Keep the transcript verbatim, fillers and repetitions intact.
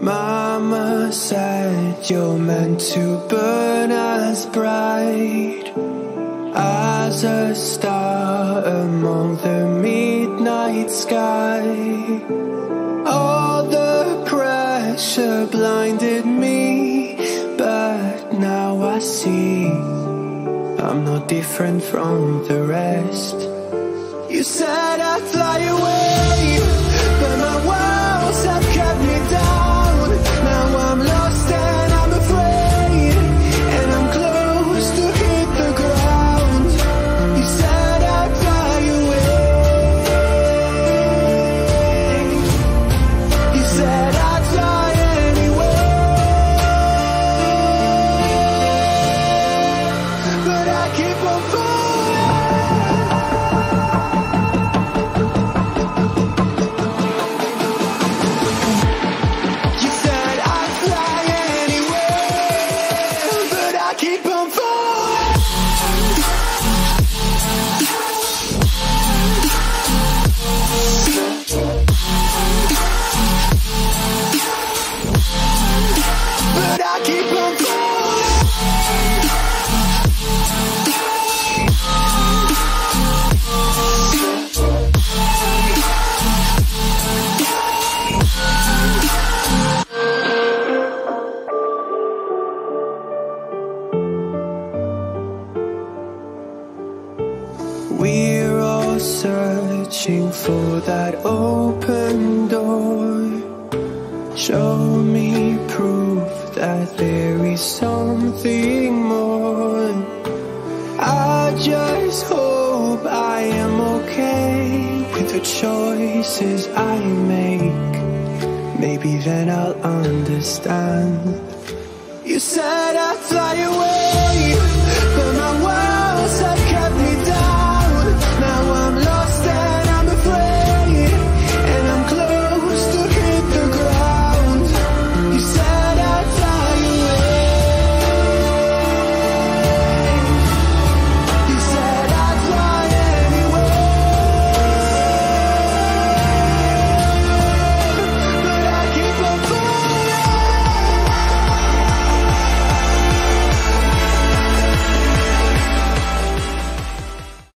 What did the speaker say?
Mama said you're meant to burn as bright as a star among the midnight sky. All the pressure blinded me, but now I see I'm not different from the rest. You said I'd fly away, but my walls have kept me down. Now I'm lost and I'm afraid, and I'm close to hit the ground. You said I'd fly away. You said I'd fly anyway, but I keep on falling. We're all searching for that open door. Show me proof that there is something more. I just hope I am okay with the choices I make. Maybe then I'll understand. You said I'd fly away.